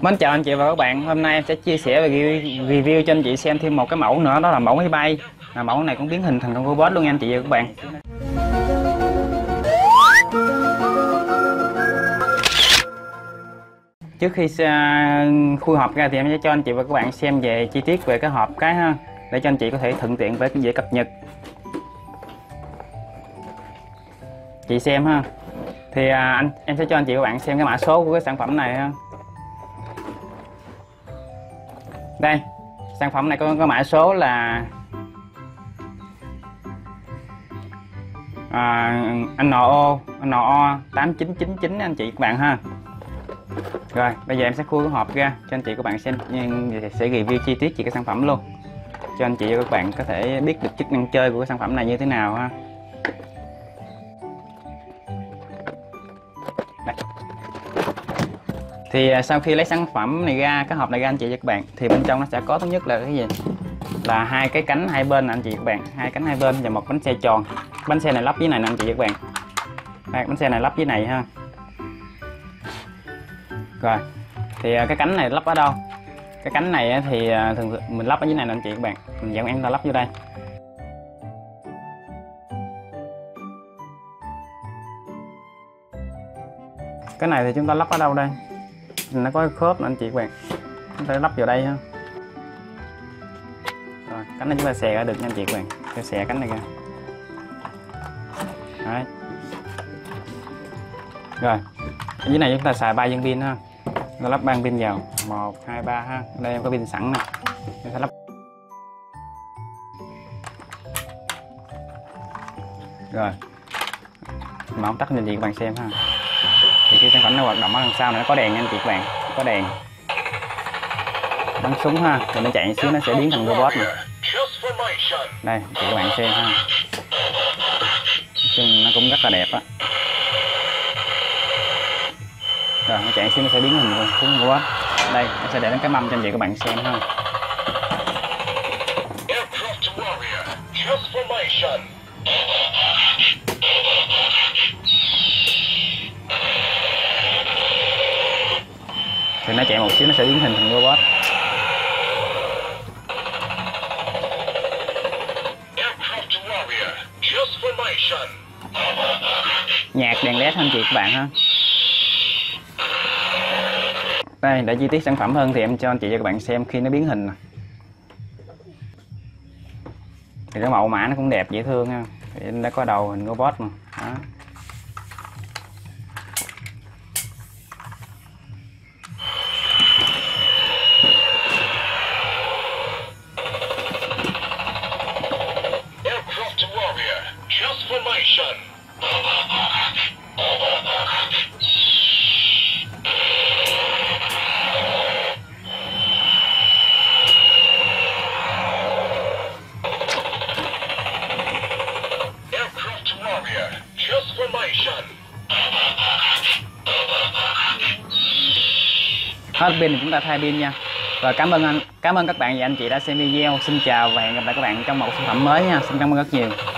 Mến chào anh chị và các bạn. Hôm nay em sẽ chia sẻ và review cho anh chị xem thêm một cái mẫu nữa, đó là mẫu máy bay. Mẫu này cũng biến hình thành con robot luôn nha anh chị và các bạn. Trước khi khui hộp ra thì em sẽ cho anh chị và các bạn xem về chi tiết về cái hộp cái ha, để cho anh chị có thể thuận tiện và dễ cập nhật. Chị xem ha. Thì em sẽ cho anh chị và các bạn xem cái mã số của cái sản phẩm này ha. Đây, sản phẩm này có mã số là NO 8999 anh chị các bạn ha. Rồi, bây giờ em sẽ khui cái hộp ra cho anh chị các bạn xem, sẽ review chi tiết về cái sản phẩm luôn, cho anh chị và các bạn có thể biết được chức năng chơi của cái sản phẩm này như thế nào ha. Thì sau khi lấy sản phẩm này ra, cái hộp này ra anh chị và các bạn, thì bên trong nó sẽ có, thứ nhất là cái gì, là hai cái cánh hai bên anh chị và các bạn, hai cánh hai bên và một bánh xe tròn. Bánh xe này lắp dưới này nè anh chị và các bạn. Đây, bánh xe này lắp dưới này ha. Rồi, thì cái cánh này lắp ở đâu? Cái cánh này thì thường mình lắp ở dưới này nè anh chị và các bạn, mình dặn em ta lắp vô đây. Cái này thì chúng ta lắp ở đâu đây? Nó có khớp nè anh chị các bạn, chúng ta lắp vào đây ha. Rồi, cánh này chúng ta xè ra được nha anh chị các bạn, cho xè cánh này ra. Đấy. Rồi, ở dưới này chúng ta xài 3 viên pin ha, nó lắp 3 pin vào, 1, 2, 3 ha. Đây em có pin sẵn nè, chúng ta lắp. Rồi, mà không tắt cho anh chị các bạn xem ha. Thì khi sản phẩm nó hoạt động ở đằng sau này nó có đèn nha anh chị các bạn, có đèn bắn súng ha, rồi nó chạy một xíu nó sẽ biến thành robot này. Đây chị các bạn xem ha, nói chung nó cũng rất là đẹp á. Rồi nó chạy một xíu nó sẽ biến thành súng robot. Đây nó sẽ để đến cái mâm cho anh chị các bạn xem ha. Thì nó chạy một xíu nó sẽ biến hình thành robot. Nhạc đèn led hơn chị các bạn ha. Đây, để chi tiết sản phẩm hơn thì em cho anh chị và các bạn xem khi nó biến hình nè. Thì cái mẫu mã nó cũng đẹp dễ thương ha. Thì nó có đầu hình robot mà. Đó. Hết pin thì chúng ta thay pin nha. Rồi cảm ơn các bạn và anh chị đã xem video. Xin chào và hẹn gặp lại các bạn trong một sản phẩm mới nha. Xin cảm ơn rất nhiều.